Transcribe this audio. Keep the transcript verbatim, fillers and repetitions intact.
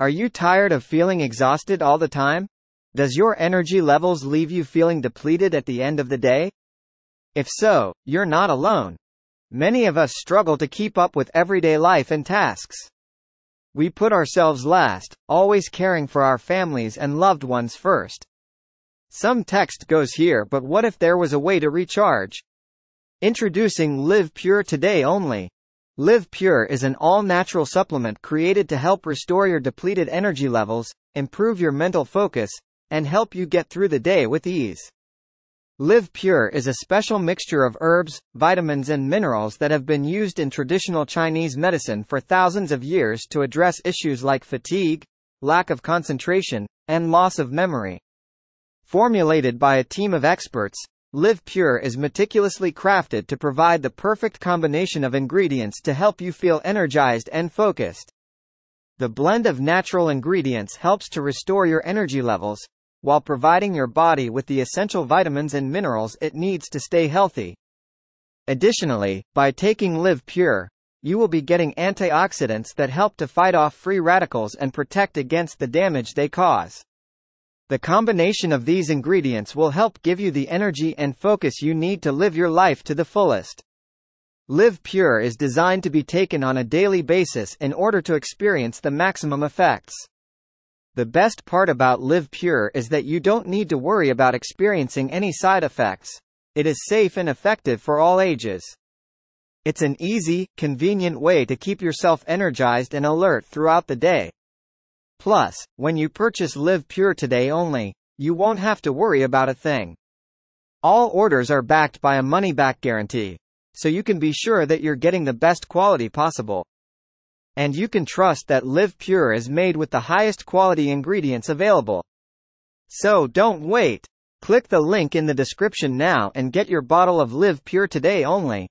Are you tired of feeling exhausted all the time? Does your energy levels leave you feeling depleted at the end of the day? If so, you're not alone. Many of us struggle to keep up with everyday life and tasks. We put ourselves last, always caring for our families and loved ones first. Some text goes here, but what if there was a way to recharge? Introducing Liv Pure today only. Liv Pure is an all-natural supplement created to help restore your depleted energy levels, improve your mental focus, and help you get through the day with ease. Liv Pure is a special mixture of herbs, vitamins and minerals that have been used in traditional Chinese medicine for thousands of years to address issues like fatigue, lack of concentration, and loss of memory. Formulated by a team of experts, Liv Pure is meticulously crafted to provide the perfect combination of ingredients to help you feel energized and focused. The blend of natural ingredients helps to restore your energy levels, while providing your body with the essential vitamins and minerals it needs to stay healthy. Additionally, by taking Liv Pure, you will be getting antioxidants that help to fight off free radicals and protect against the damage they cause. The combination of these ingredients will help give you the energy and focus you need to live your life to the fullest. Liv Pure is designed to be taken on a daily basis in order to experience the maximum effects. The best part about Liv Pure is that you don't need to worry about experiencing any side effects. It is safe and effective for all ages. It's an easy, convenient way to keep yourself energized and alert throughout the day. Plus, when you purchase Liv Pure today only, you won't have to worry about a thing. All orders are backed by a money-back guarantee, so you can be sure that you're getting the best quality possible. And you can trust that Liv Pure is made with the highest quality ingredients available. So don't wait. Click the link in the description now and get your bottle of Liv Pure today only.